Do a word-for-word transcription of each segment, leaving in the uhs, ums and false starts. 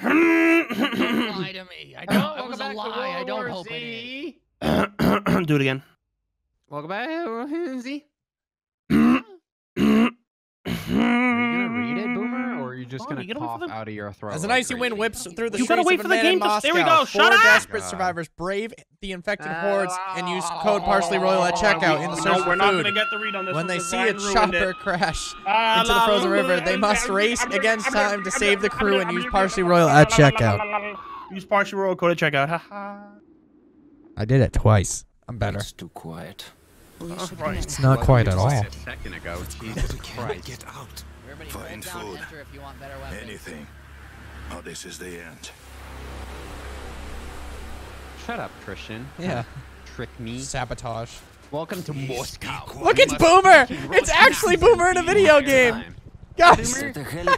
Don't lie to me. I know it was a lie. I don't hope it is. Do it again. Welcome back, Lindsay. Are you gonna read it, Boomer, or are you just gonna cough out of your throat? As an icy wind whips through the streets of a man in Moscow, there we go. Shut up. Four desperate survivors brave the infected hordes and use code Parsley Royal at checkout in the search for food. We're not gonna get the read on this. When they see a chopper crash into the frozen river, they must race against time to save the crew and use Parsley Royal at checkout. Use Parsley Royal code at checkout. Haha. I did it twice. I'm better. It's too quiet. Oh, right. It's not well, quiet at all. A second ago, Jesus Christ. Get out. Find food. If you want better anything. Oh, this is the end. Shut up, Christian. Yeah. Trick me. Sabotage. Welcome to Moscow. Look, it's Boomer! It's actually Boomer in a video game! Guys! This is Boomer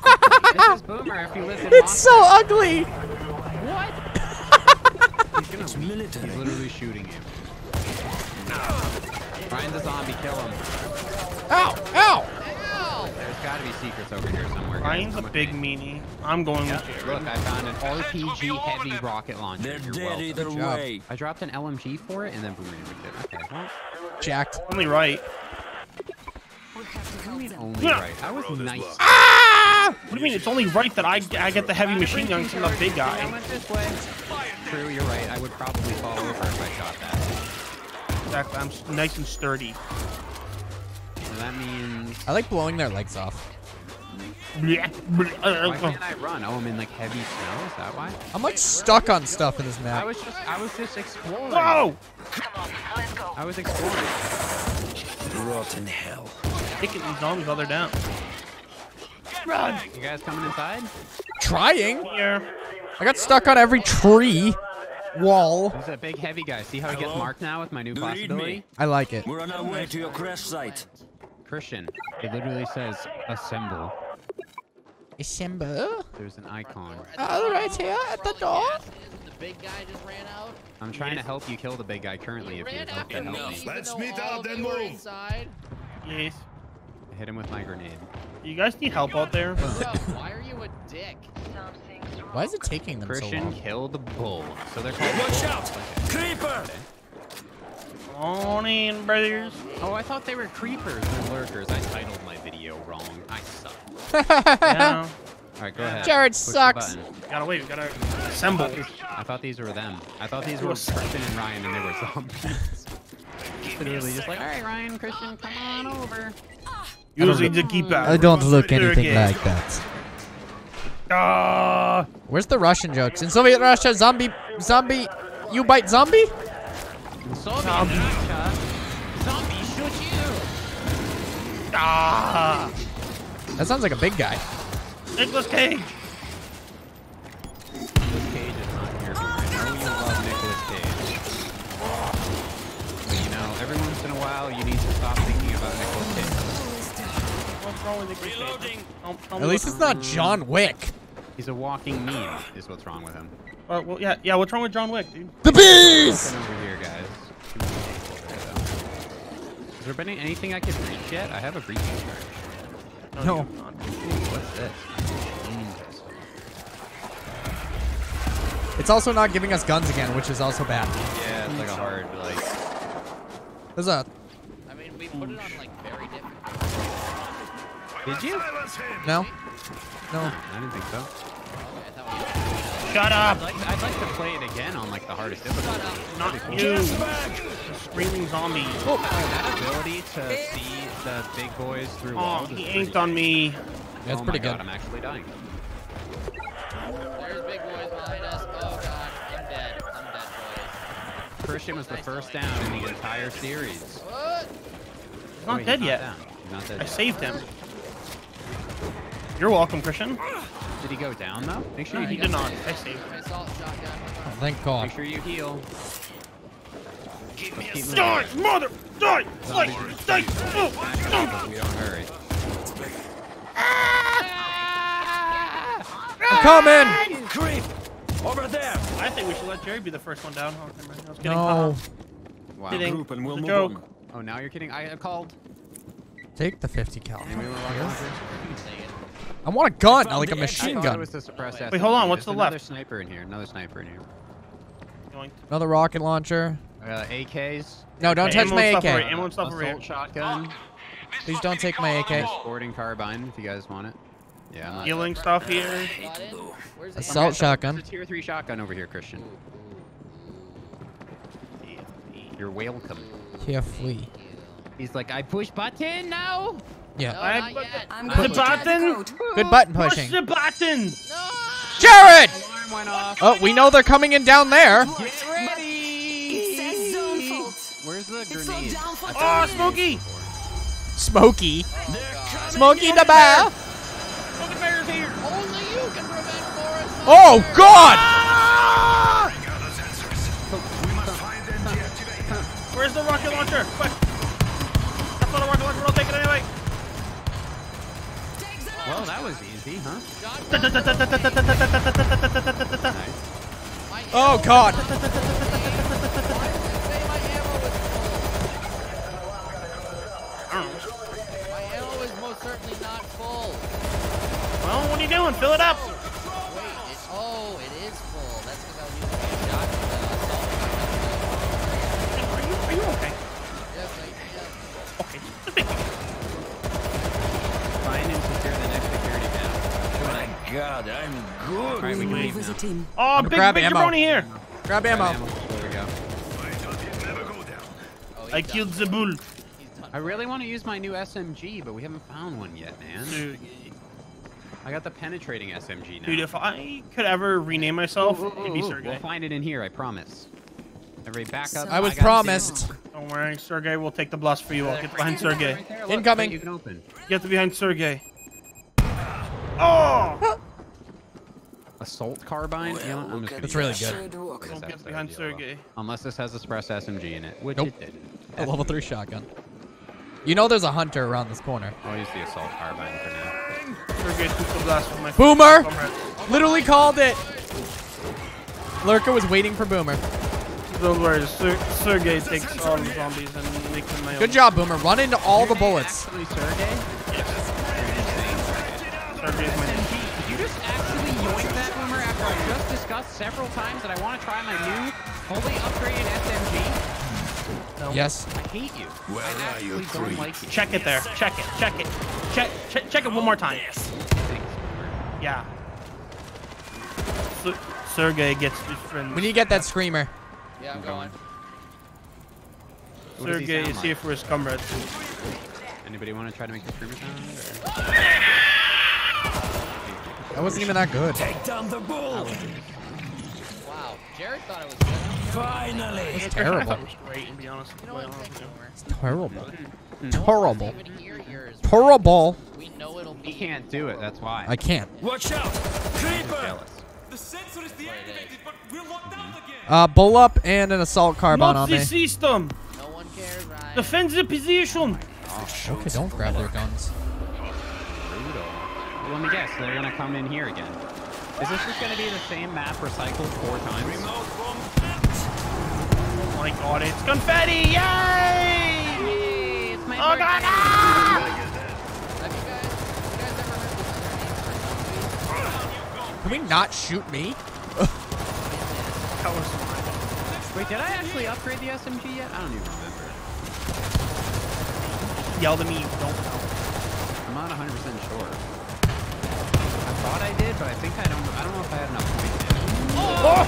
if you listen. It's so ugly! What? He's literally shooting him. Find the zombie, kill him. Ow! Ow! Ow! There's gotta be secrets over here somewhere. Ryan's a big meanie. I'm going yep. with you. Look, I found an R P G heavy rocket launcher. They're You're dead either way. I dropped an L M G for it and then boomeraned with it. Okay. Jacked. Only right. Only right. I was nice. Ah! What do you mean? It's only right that I I get the heavy machine gun from the big guy. True, you're right. I would probably fall over if I shot that. I'm nice and sturdy. So that means I like blowing their legs off. Why can't I run? Oh, I'm in like heavy snow. Is that why? I'm like stuck on stuff in this map. I was just, I was just exploring. Whoa! Come on, let's go. I was exploring. Rotten hell. Kicking these zombies while they're down. Run! You guys coming inside? Trying. Yeah. I got stuck on every tree. Wall. There's a big heavy guy. See how he gets marked now with my new possibility? I like it. We're on our way to your crash site. Christian, it literally says assemble. Assemble? There's an icon. Oh, right here at the door. The big guy just ran out. I'm trying to help you kill the big guy currently. If you're help me. Let's meet up and move. Inside. Yes. I hit him with my grenade. You guys need help out there? Why are you a dick? Why is it taking them Christian so long? Christian, kill the bull. So they're called Watch bull. out! Creeper! Come on in, brothers. Oh, I thought they were creepers and lurkers. I titled my video wrong. I suck. Yeah. All right, go ahead. Jared Push sucks. Gotta wait. We gotta assemble. I thought, these, I thought these were them. I thought these were Christian and Ryan, and they were zombies. Literally just like, all right, Ryan, Christian, come on over. You don't need to keep out. I don't look anything like that. Uh, Where's the Russian jokes? In Soviet Russia, zombie, zombie, you bite zombie? In Soviet zombie. Russia, zombie shoot you. Ah. That sounds like a big guy. Nicholas Cage. Nicholas Cage is not here. I know you love Nicholas Cage. But you know, every once in a while, you need to stop thinking about Nicholas Cage. Reloading. At least it's not John Wick. He's a walking meme, is what's wrong with him. Uh, well, yeah, yeah. What's wrong with John Wick, dude? The bees. Over here, guys. Has there been anything I can breach yet? I have a breaching charge. No. no. What's this? It's also not giving us guns again, which is also bad. Yeah, it's like a hard like. There's a. I mean, we put it on like very different. Did you? No. No. I didn't think so. Shut up! I'd like, I'd like to play it again on like the hardest difficulty. Not you! Screaming zombie. Oh, that ability to see the big boys through walls. Oh, he inked on me. That's pretty good. Oh my God, I'm actually dying. There's big boys behind us. Oh God, I'm dead. I'm dead, boys. Christian was the first down in the entire series. What? He's not dead yet. I saved him. You're welcome, Christian. Did he go down though? Make sure no, you he did not. I saved him. Oh, thank God. Make sure you heal. Give me a die, mother! Die! Slice! Die! No! No! We don't hurry. Ah! I'm coming! Creep! Over there! I think we should let Jerry be the first one down. Oh, I was no. Wow. Group and we'll move on. Oh, now you're kidding. I called. Take the fifty cal. I want a gun, like a machine gun. Wait, hold on. What's the left? Another sniper in here. Another sniper in here. Another rocket launcher. Uh, A Ks. No, don't touch my A K. Assault shotgun. Please don't take my A K. Sporting carbine, if you guys want it. Yeah. Healing stuff here. Assault shotgun. There's a tier three shotgun over here, Christian. You're welcome. Carefully. He's like, I push button now. Yeah. No, I put I'm the, the button. Good button pushing. Push the button. No. Jared. Alarm went off. Oh, we know they're coming in down there. Get ready. Where's the grenade? Down for oh, Smokey. Smokey. Oh, Smokey the bear. Smokey bear's here. Only you can prevent forest. Oh God. Ah! We must find them deactivated. Where's the rocket launcher? Quick. That's not a rocket launcher. I'll take it anyway. Well, that was easy, huh? Oh, God. My ammo is most certainly not full. Well, what are you doing? Fill it up. Wait, it, oh, it is full. That's because I was using a shotgun. Are you, are you okay? Yes, I am. Okay. God, I'm good. Right, we can leave now. Oh, big, big jabroni here. Grab ammo. Grab ammo. There we go. Oh, I killed the bull. I really want to use my new S M G, but we haven't found one yet, man. I got the penetrating S M G now. Dude, if I could ever rename myself, ooh, ooh, ooh, it'd be Sergei. We'll find it in here, I promise. Everybody back up. I was I promised. Down. Don't worry, Sergei will take the blast for you. I'll get behind Sergei. Right there. Look, incoming. You can open. Get to behind Sergei. Oh! Assault carbine? Well, yeah, I'm it's really good. Don't behind Sergei. Unless this has Express S M G in it, which nope. It didn't. A level really three good. Shotgun. You know there's a hunter around this corner. I'll use the assault carbine for now. Sergei took the blast from my Boomer! Comrades. Literally called it! Lurker was waiting for Boomer. Don't worry, Ser Sergei takes all the zombies and makes them my own. Good job, Boomer. Run into all the bullets. Actually, Sergei? Did you just actually yoink that, Boomer, after I just discussed several times that I want to try my new, fully upgraded S M G? No. Yes. I hate you. Well, I actually don't like you. Check it there. Check it. Check it. Check check, check it one more time. Yes. Yeah. So, Sergei gets his friends. When you get that screamer. Yeah, I'm going. Sergei is here for his comrades. Anybody want to try to make the screamer sound? Or? That wasn't even that good. Take down the bull. Wow, Jared thought it was good. Finally. It was terrible. It was great, to be honest. You know what? It's terrible. Mm-hmm. Terrible. Mm-hmm. Terrible. We know it'll be. You can't do it. That's why. I can't. Watch out, creeper. The sensor is deactivated, but we're locked out again. Uh, bull up and an assault carbine on me. Not the system. No one cares, right? Defend the position. Oh, okay, don't grab their guns. Let me guess, they're gonna come in here again. Is this just gonna be the same map recycled four times? Oh my God, it's confetti! Yay! Hey, it's my oh God! Ah! Can we not shoot me? Wait, did I actually upgrade the S M G yet? I don't even remember. Yelled at me, you don't know. I'm not one hundred percent sure. I thought I did, but I think I don't. I don't know if I had enough points. Oh!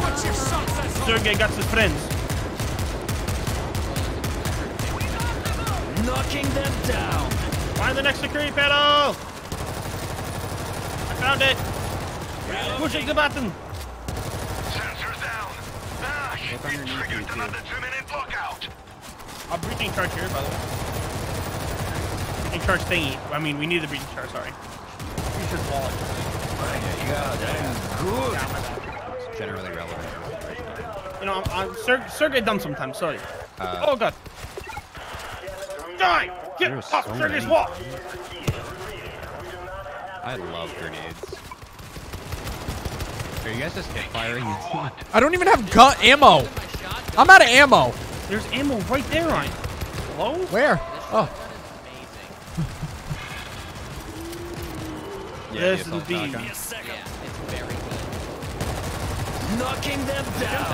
What's your success? Sergei got his friends. Knocking them down. Find the next security pedal. I found it. Yeah. Pushing the button. Sensors down. Bash. It triggered another two-minute blockout. I'm breaching charge here, by the way. In charge thingy. I mean, we need the breaching charge, sorry. You should wall it. My God, that is good. It's generally relevant. You know, I'm, I'm Ser Sergei dumb sometimes, sorry. Uh, oh, God. Die! Get off so Sergei's wall! I love grenades. Are you guys just hit firing? I don't even have gun ammo. I'm out of ammo. There's ammo right there, Ryan. Hello? Where? Oh. yeah, this will be a yeah, it's very good. Knocking them down.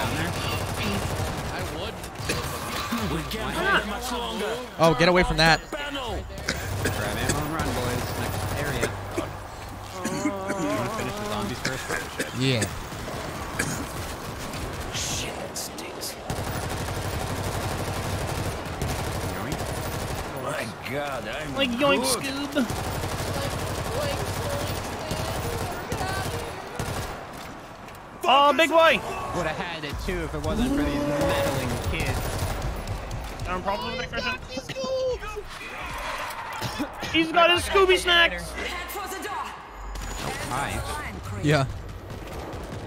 I would. We can't hold much longer. Oh, get away from that. Grab ammo and run, boys. Next area. You want to finish the zombies first? Yeah. Shit, that stinks. Oh my god, I'm like yoink, Scoob. Oh, big boy! Would have had it too if it wasn't for these meddling kids. I'm probably the person. He's got his Scooby snacks. Hi. Yeah.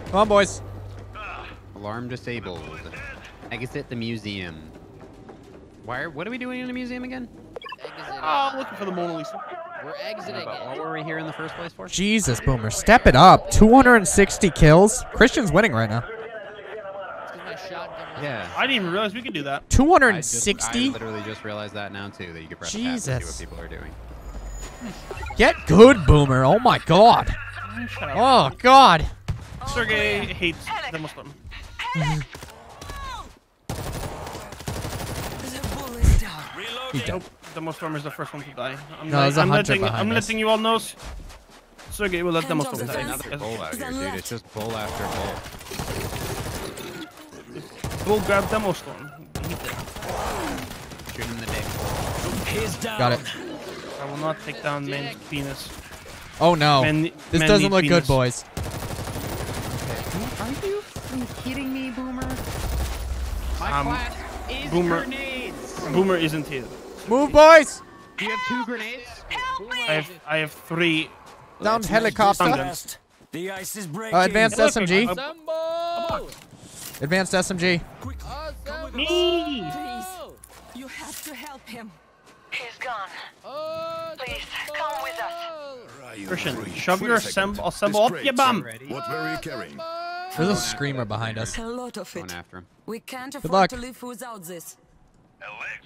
Come on, boys. Alarm disabled. Exit the museum. Why? Are, what are we doing in the museum again? Oh, I'm looking for the Mona Lisa. We're exiting. What were we here in the first place for? Jesus, Boomer, step it up. two hundred sixty kills. Christian's winning right now. Yeah. I didn't even realize we could do that. two hundred sixty. I, just, I literally just realized that now too. That you could press tab and see what people are doing. Get good, Boomer. Oh my god. Oh god. Sergei hates the Muslim. He don't. DemoStorm is the first one to die. I'm, no, like, I'm, letting, I'm letting you all know. Sergei will let DemoStorm die. Another bull out here, dude. It's just bull after bull. Bull grab DemoStorm. Shoot him in the dick. Got it. I will not take down man's penis. Oh no. Man, this man doesn't look penis. Good, boys. Okay. Are you kidding me, Boomer? My um, class is Boomer. Grenades. Boomer isn't here. Move, boys! Do you have two grenades? Help me. I have, I have three. Down helicopter. The ice is breaking. Uh, advanced S M G. Advanced S M G. Me! You have to help him. He's gone. Please come with us. Christian, shove your assemble up your bum. What were you carrying? There's a screamer behind us. A lot of it. After him. We can't afford Good luck. to live without this.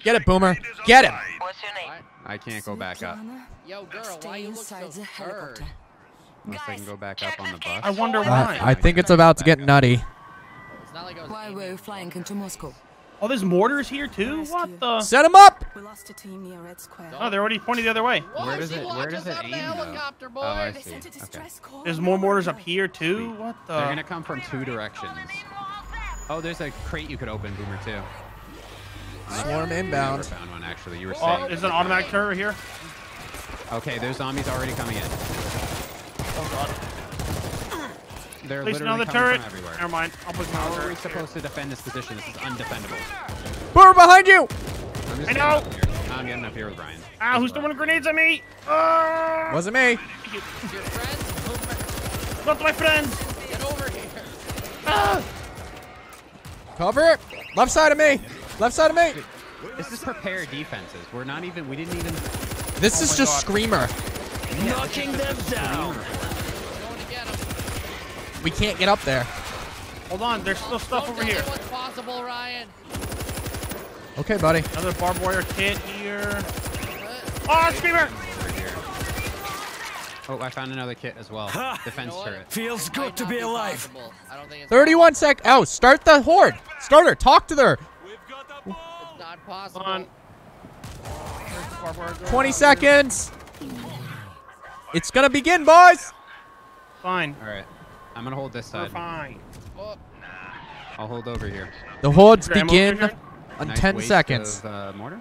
Get it, Boomer. Get him. What's your name? I, I can't go back up. Yo, girl, why you look so hurt? Unless I can go back up on the bus. I wonder why. I think it's about to get nutty. Why were you flying into Moscow? Oh, there's mortars here too? What the? Set him up! We lost a team near Red Square. Oh, they're already pointing the other way. Where does it, where does it aim, though? Oh, I see. Okay. There's more mortars up here too? What the? They're gonna come from two directions. Oh, there's a crate you could open, Boomer, too. Swarm inbound. I found one, actually. You were oh, there's an automatic turret here. Okay, there's zombies already coming in. Oh god. They're Please literally coming turret. from everywhere. Never mind. I'll put How are we supposed to defend this position? This is undefendable. Boomer, behind you! I'm just I know. I'm getting up here with Brian. Ah, who's throwing grenades at me? Uh, Wasn't me. Your friends? Not my friends. Get over here. Ah. Cover it. Left side of me. Left side of me. This is prepared defenses. We're not even. We didn't even. This oh is just God. Screamer. Yeah, Knocking them down. We can't get up there. Hold on. There's still stuff Don't over here. What's possible, Ryan. Okay, buddy. Another barbed wire kit here. What? Oh, Screamer. Oh, I found another kit as well. Ha. Defense turret. You know Feels good to be, be alive. I don't think it's thirty-one sec. Oh, start the horde. Start her. Talk to her. Possible. On. twenty seconds. It's gonna begin, boys. Fine. All right. I'm gonna hold this side. We're fine. I'll hold over here. The hordes begin on nice ten seconds. Of, uh, mortar.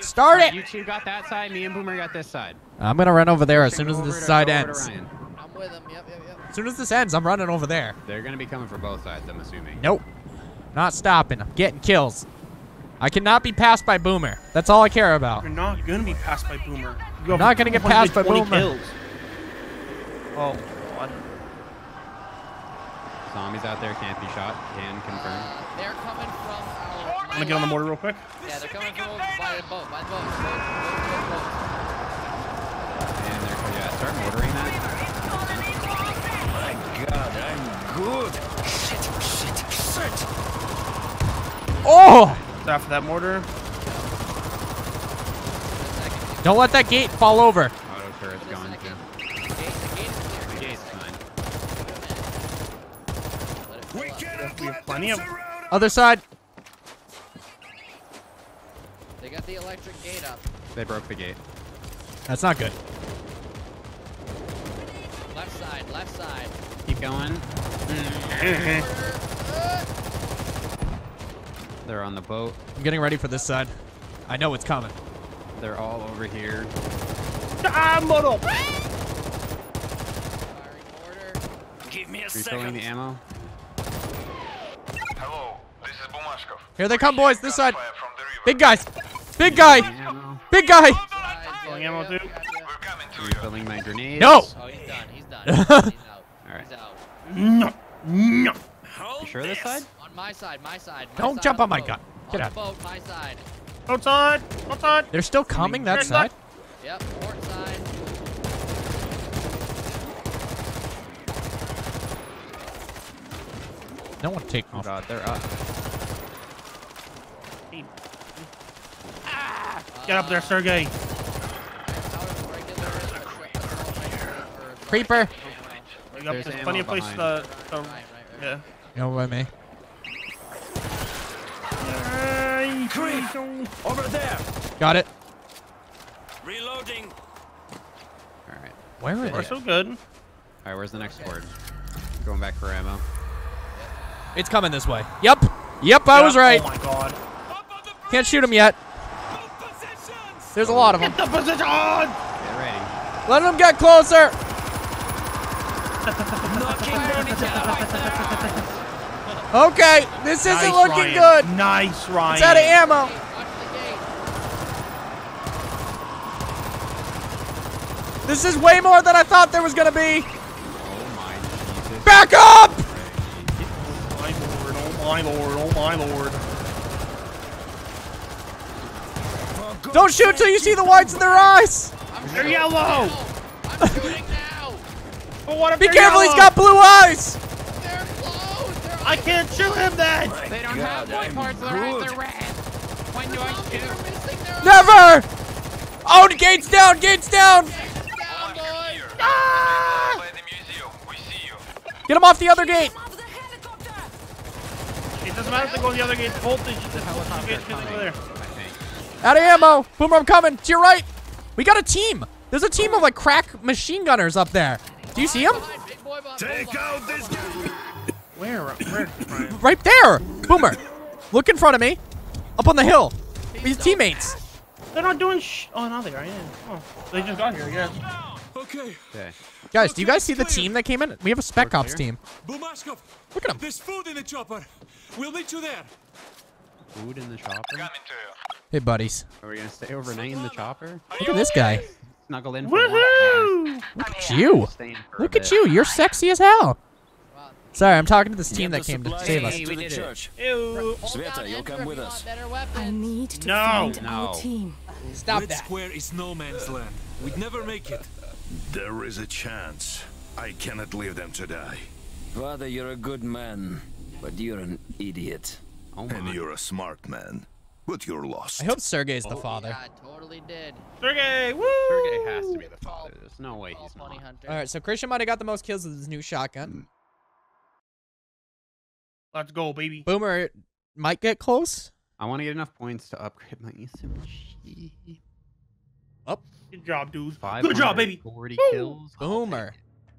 Start it. You two got that side. Me and Boomer got this side. I'm gonna run over there as soon as this side ends. I'm with him. Yep, yep, yep. As soon as this ends, I'm running over there. They're gonna be coming from both sides. I'm assuming. Nope. Not stopping. I'm getting kills. I cannot be passed by Boomer. That's all I care about. You're not gonna be passed by Boomer. You're not gonna get passed by Boomer. Kills. Oh, God. Zombies out there can't be shot. Can confirm. Uh, they're coming from. Uh, I'm gonna get on the mortar real quick. Yeah, they're coming from by the boat. By the boat. And they're coming. Yeah, start mortaring that. My God, I'm good. Shit, shit, shit. Oh. After that mortar. Don't let that gate fall over. Auto turret's gone too. The gate, the gate's fine. We can't let them surround us. Other side. They got the electric gate up. They broke the gate. That's not good. Left side, left side. Keep going. They're on the boat. I'm getting ready for this side. I know it's coming. They're all over here. Ah, Moto! Give me a second. Refilling the ammo. Hello, this is Bumashkov. Here they come, boys. This side. Big guys. Big guy. Big guy. Refilling ammo too. Refilling my grenades. No. Oh, he's done. He's done. He's out. All right. He's out. No. No. You sure this side? On my side. My side. My Don't side jump on, on my gun. Get out. Boat, my side. Outside. Outside. They're still coming that side. Yep. Port side. No one take off. Oh God, they're up. Ah, get up there, Sergei. Creeper. There's, There's plenty of place to, uh, right, right, right. Yeah. You know what I mean? Over there. Got it. Reloading. All right. Where are they? We're so good. All right. Where's the next horde? Okay. Going back for ammo. It's coming this way. Yep. Yep. I yep. was right. Oh my God. Can't shoot him yet. There's a lot of them. Get the position. Get ready. Let them get closer. Okay, this isn't nice, looking Ryan. good. Nice, Ryan. It's out of ammo. Hey, this is way more than I thought there was gonna be. Oh my Jesus! Back up! Oh my Lord! Oh my Lord! Oh my Lord! Oh, don't shoot till you see the whites in their eyes. They're yellow. I'm shooting now. But what if be careful! Yellow? He's got blue eyes. I can't shoot him then! They don't God, have white parts, they're red, they're red. When do I shoot? Never! Oh, the gate's down, gate's down! Gate's down, boy! Ah! Get him off the other gate! It doesn't matter if they go on the other gate, the voltage is the helicopter over there. Out of ammo! Boomer, I'm coming, to your right! We got a team! There's a team of like crack machine gunners up there. Do you see him? Take out this guy! Where? Where? Ryan? Right there! Boomer! Look in front of me. Up on the hill. His teammates. They're not doing sh- Oh, no, they are. Yeah. Oh, they just got here, yeah. Okay. Guys, do you guys see the team that came in? We have a Spec Ops team. Bumashkov, look at them. There's food in the chopper. We'll meet you there. Food in the chopper? Hey, buddies. Are we going to stay overnight in the chopper? Look at this guy. Snuggle in. Woohoo! Look at you. Look at you. You're sexy as hell. Sorry, I'm talking to this team that came to save us. Hey, we did it. Ew. Sveta, you'll come with us. I need to no. find no. our team. Stop Red that. Square is no man's land. We'd never make it. There is a chance. I cannot leave them to die. Father, you're a good man, but you're an idiot. Oh, and you're a smart man, but you're lost. I hope Sergei's the oh, father. Yeah, I totally did. Sergei, woo! Sergei has to be the father. There's no way he's not. All right, so Christian might have got the most kills with his new shotgun. Mm. Let's go, baby. Boomer might get close. I want to get enough points to upgrade my S M G. Up. Good job, dude. Good job, baby. forty Woo. Kills. Boomer.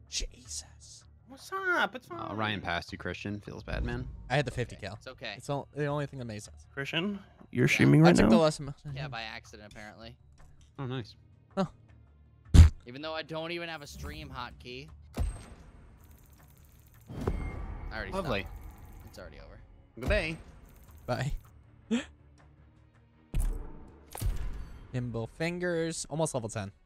Jesus. What's up? It's fine. Uh, Ryan passed you, Christian. Feels bad, man. I had the fifty okay. kill. It's okay. It's all, the only thing that made sense. Christian, you're yeah. streaming right I took now? The lesson. Yeah, by accident, apparently. Oh, nice. Oh. Even though I don't even have a stream hotkey. I already Lovely. Stopped. It's already over. Goodbye. Bye. Nimble fingers. Almost level ten.